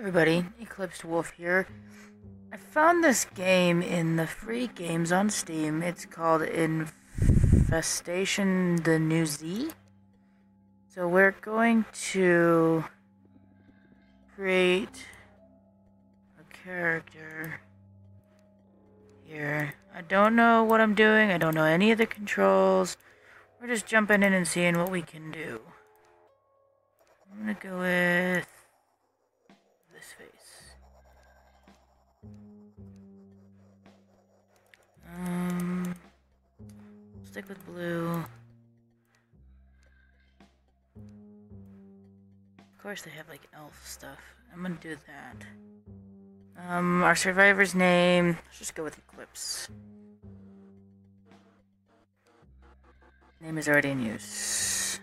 Everybody, Eclipsed Wolf here. I found this game in the free games on Steam. It's called Infestation: The New Z. So we're going to create a character here. I don't know what I'm doing. I don't know any of the controls. We're just jumping in and seeing what we can do. I'm gonna go with this face. Stick with blue. Of course they have like elf stuff. I'm gonna do that. Our survivor's name, let's just go with Eclipse. Name is already in use.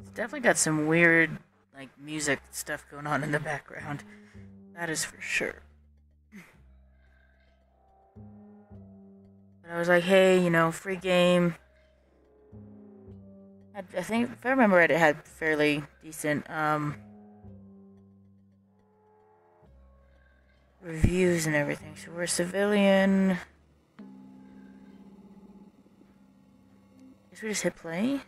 It's definitely got some weird, like, music stuff going on in the background. That is for sure. But I was like, hey, you know, free game. I think, if I remember right, it had fairly decent, reviews and everything. So we're a civilian. We just hit play.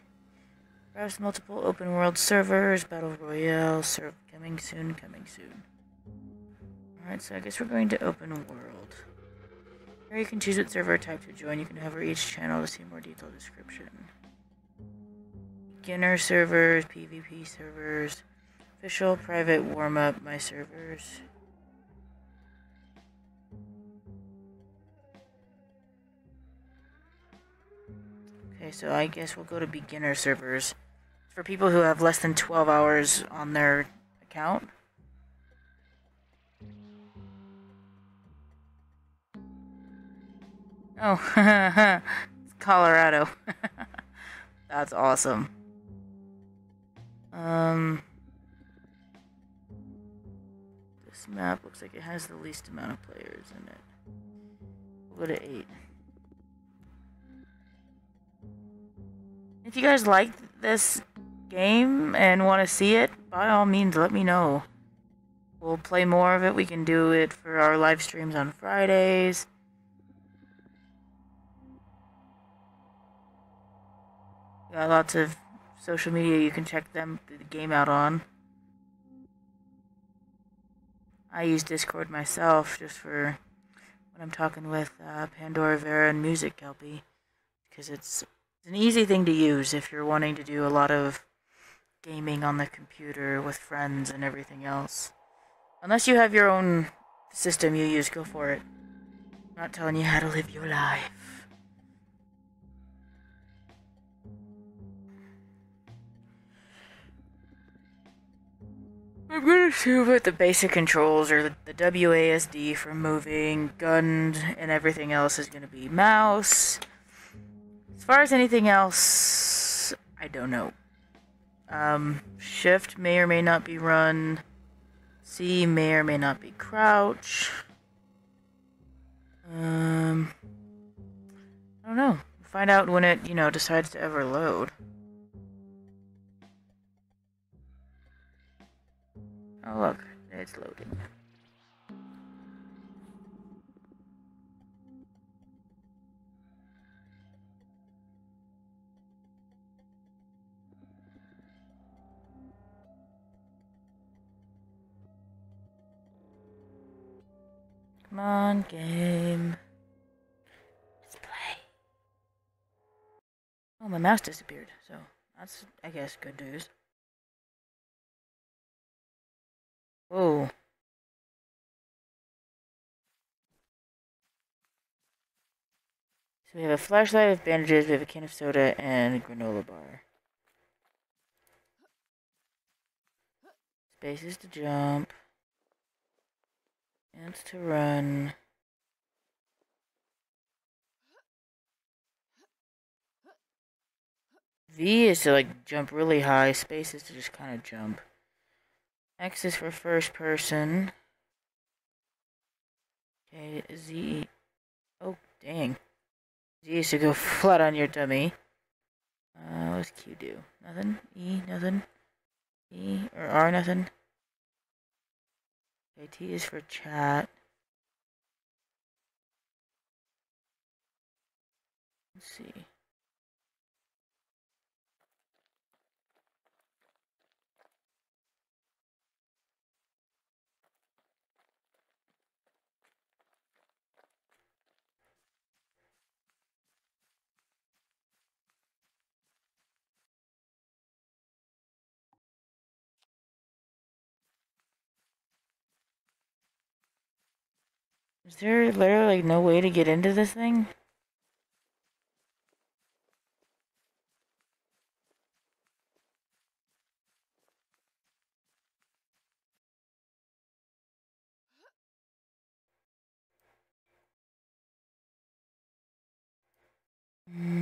Browse multiple open world servers, battle royale, serve coming soon, coming soon. Alright, so I guess we're going to open world. Here you can choose what server type to join. You can hover each channel to see more detailed description. Beginner servers, PvP servers, official, private, warm up, my servers. Okay, so I guess we'll go to beginner servers. It's for people who have less than 12 hours on their account. Oh, it's Colorado. That's awesome. This map looks like it has the least amount of players in it. We'll go to 8. If you guys like this game and want to see it, by all means, let me know. We'll play more of it. We can do it for our live streams on Fridays. Got lots of social media. You can check the game out on. I use Discord myself just for when I'm talking with Pandora Vera and Music Kelpie, because it's an easy thing to use if you're wanting to do a lot of gaming on the computer with friends and everything else. Unless you have your own system you use, go for it. I'm not telling you how to live your life. I'm gonna assume that the basic controls are the WASD for moving, gunned, and everything else is gonna be mouse. As far as anything else, I don't know. Shift may or may not be run. C may or may not be crouch. I don't know. We'll find out when it, you know, decides to ever load. Oh look, it's loading. Come on, game. Let's play. Oh, my mouse disappeared, so that's, I guess, good news. Whoa. So we have a flashlight with bandages, we have a can of soda, and a granola bar. Spaces to jump. And to run. V is to like jump really high. Space is to just kind of jump. X is for first person. Okay, Z. Oh, dang. Z is to go flat on your dummy. What's Q do? Nothing. E, nothing. or nothing. Okay, T is for chat. Let's see. Is there literally no way to get into this thing?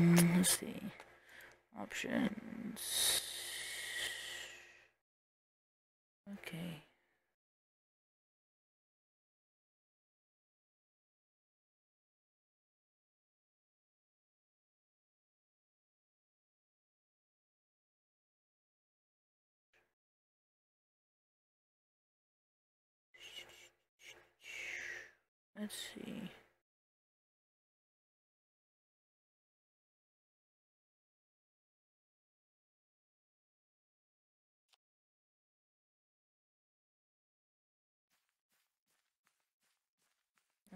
Let's see. Options. Okay. Let's see.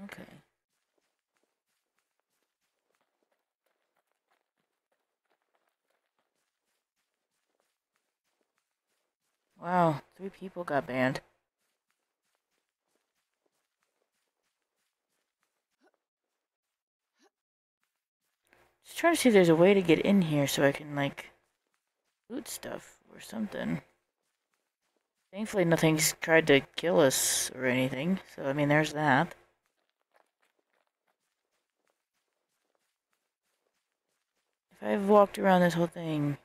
Okay. Wow, 3 people got banned. Trying to see if there's a way to get in here so I can like loot stuff or something. Thankfully nothing's tried to kill us or anything, so I mean there's that. If I've walked around this whole thing,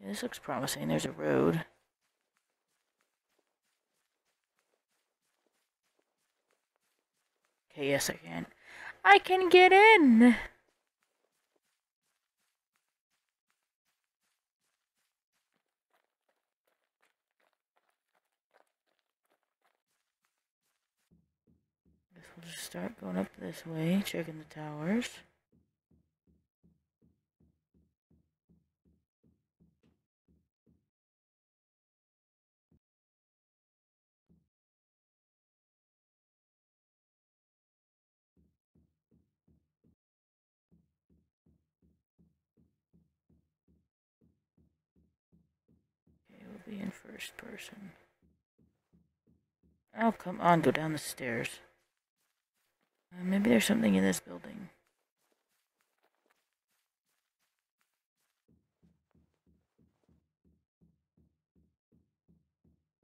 yeah, this looks promising. There's a road. Okay, yes I can. I can get in! Guess we'll just start going up this way, checking the towers. Be in first person. Oh, come on, go down the stairs. Maybe there's something in this building.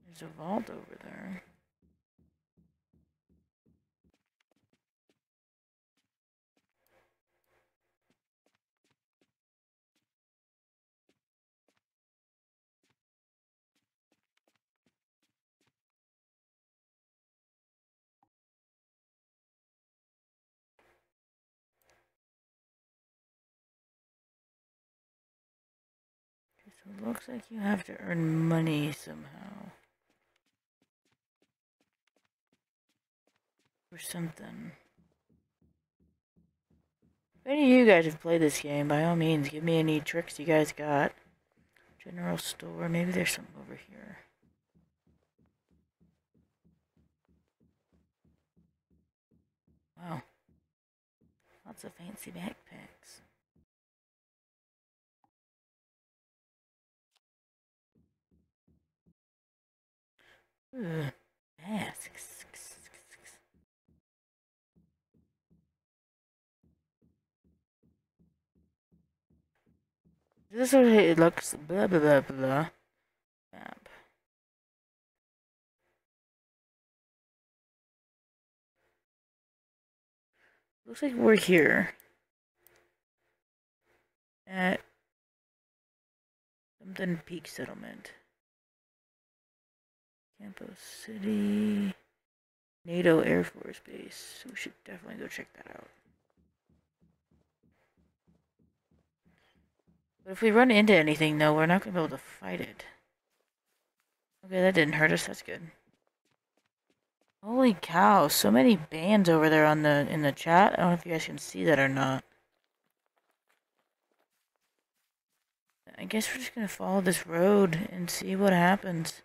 There's a vault over there. It looks like you have to earn money somehow. Or something. If any of you guys have played this game, by all means, give me any tricks you guys got. General store, maybe there's something over here. Wow. Lots of fancy backpacks. Ooh, masks. This is what it looks, blah blah blah blah. Map. Looks like we're here. At something peak settlement. Campo City, NATO Air Force Base. We should definitely go check that out. But if we run into anything, though, we're not going to be able to fight it. Okay, that didn't hurt us. That's good. Holy cow, so many bands over there on the in the chat. I don't know if you guys can see that or not. I guess we're just going to follow this road and see what happens.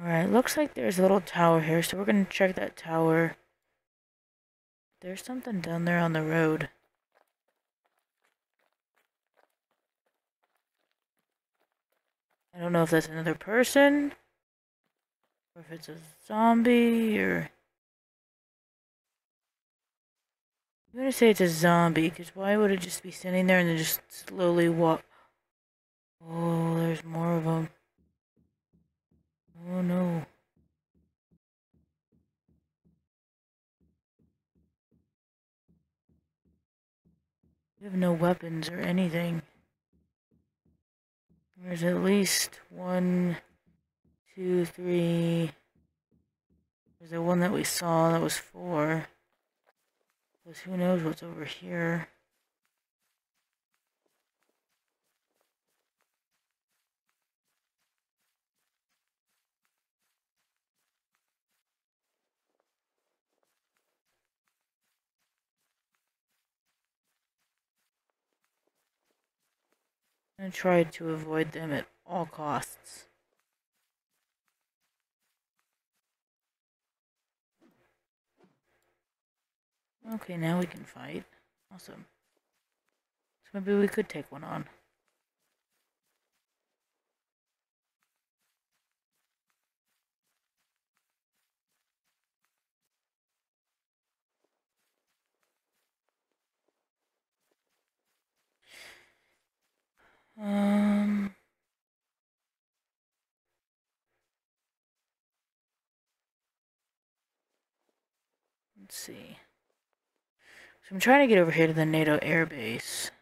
Alright, looks like there's a little tower here, so we're going to check that tower. There's something down there on the road. I don't know if that's another person, or if it's a zombie, or... I'm going to say it's a zombie, because why would it just be sitting there and then just slowly walk? Oh, there's more of them. Oh no. We have no weapons or anything. There's at least one, two, three. There's the one that we saw that was 4. Plus who knows what's over here. I'm gonna try to avoid them at all costs. Okay, now we can fight. Awesome. So maybe we could take one on. Let's see. So I'm trying to get over here to the NATO Air Base.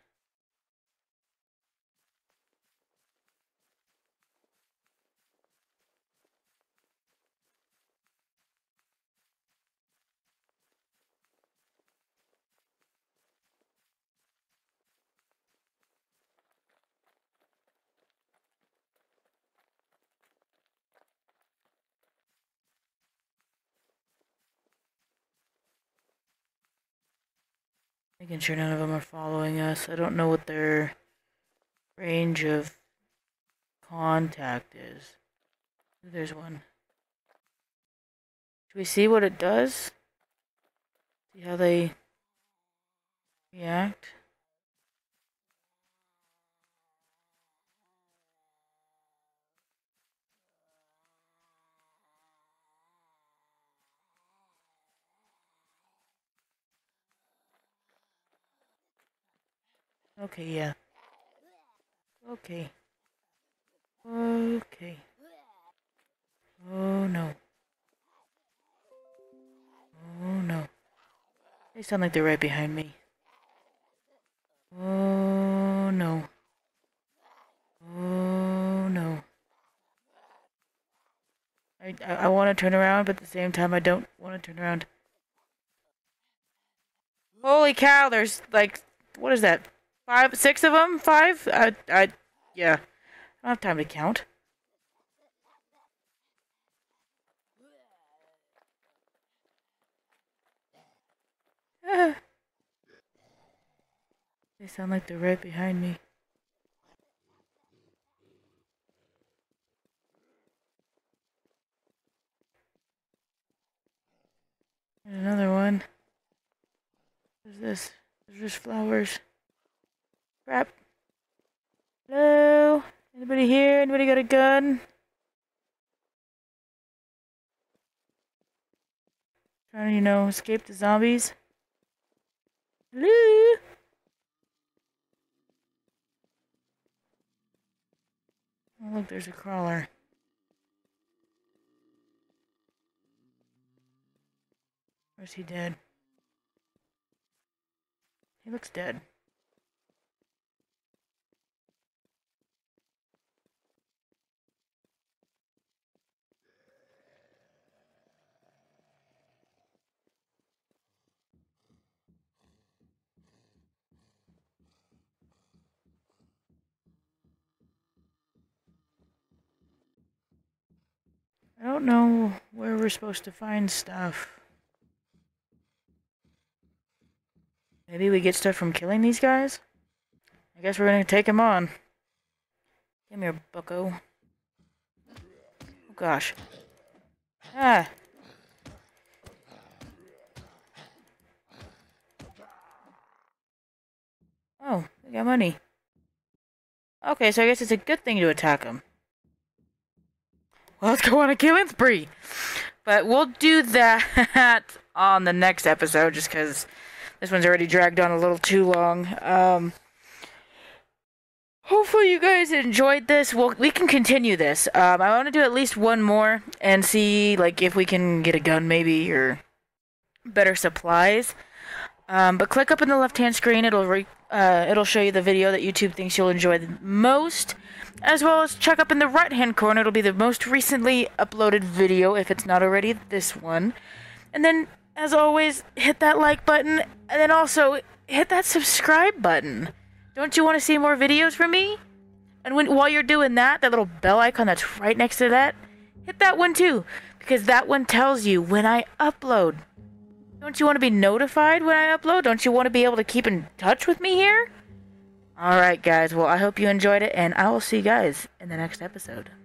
Making sure none of them are following us. I don't know what their range of contact is. There's one. Should we see what it does? See how they react? Okay, yeah. Okay. Okay. Oh no. Oh no. They sound like they're right behind me. Oh no. Oh no. I want to turn around, but at the same time I don't want to turn around. Holy cow, there's like, what is that? 5, 6 of them? 5? Yeah. I don't have time to count. Ah. They sound like they're right behind me. And another one. What is this? There's just flowers. Crap. Hello? Anybody here? Anybody got a gun? Trying to, you know, escape the zombies. Hello? Oh, look, there's a crawler. Or is he dead? He looks dead. don't know where we're supposed to find stuff. Maybe we get stuff from killing these guys? I guess we're gonna take them on. Come here, bucko. Oh gosh. Ah! Oh, they got money. Okay, so I guess it's a good thing to attack them. Well, let's go on a killing spree! But we'll do that on the next episode, just because this one's already dragged on a little too long. Hopefully you guys enjoyed this. Well, we can continue this. I want to do at least one more and see, like, if we can get a gun maybe or better supplies. But click up in the left-hand screen. It'll show you the video that YouTube thinks you'll enjoy the most, as well as check up in the right-hand corner. It'll be the most recently uploaded video if it's not already this one. And then, as always, hit that like button, and then also hit that subscribe button. Don't you want to see more videos from me? And while you're doing that, that little bell icon that's right next to that, hit that one too, because that one tells you when I upload. Don't you want to be notified when I upload? Don't you want to be able to keep in touch with me here? Alright guys, well I hope you enjoyed it, and I will see you guys in the next episode.